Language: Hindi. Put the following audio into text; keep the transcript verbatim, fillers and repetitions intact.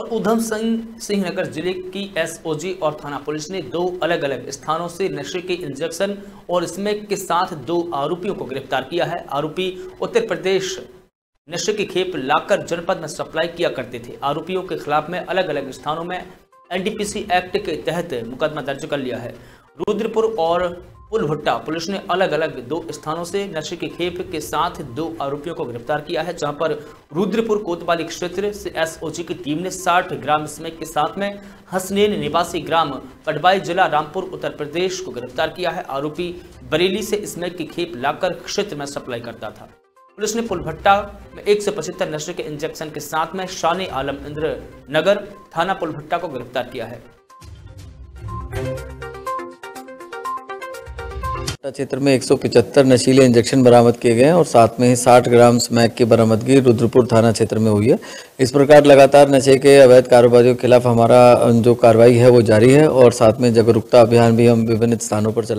और उधम सिंह नगर जिले की एसओजी और थाना पुलिस ने दो अलग अलग स्थानों से नशे के इंजेक्शन और स्मैक के साथ दो आरोपियों को गिरफ्तार किया है। आरोपी उत्तर प्रदेश नशे की खेप लाकर जनपद में सप्लाई किया करते थे। आरोपियों के खिलाफ में अलग अलग स्थानों में एनडीपीएस एक्ट के तहत मुकदमा दर्ज कर लिया है। रुद्रपुर और पुलभट्टा पुलिस ने अलग अलग दो स्थानों से नशे की खेप के साथ दो आरोपियों को गिरफ्तार किया है, जहां पर रुद्रपुर कोतवाली क्षेत्र से एसओजी की टीम ने साठ ग्राम स्मैक के साथ में हसनेन निवासी ग्राम पढ़वाई जिला रामपुर उत्तर प्रदेश को गिरफ्तार किया है। आरोपी बरेली से स्मैक की खेप लाकर क्षेत्र में सप्लाई करता था। पुलिस ने पुलभट्टा में एक सौ पचहत्तर नशे के इंजेक्शन के साथ में शानी आलम इंद्र नगर थाना पुलभट्टा को गिरफ्तार किया है। क्षेत्र में एक सौ पचहत्तर नशीले इंजेक्शन बरामद किए गए हैं और साथ में ही साठ ग्राम स्मैक की बरामदगी रुद्रपुर थाना क्षेत्र में हुई है। इस प्रकार लगातार नशे के अवैध कारोबारियों के खिलाफ हमारा जो कार्रवाई है वो जारी है और साथ में जागरूकता अभियान भी हम विभिन्न स्थानों पर चला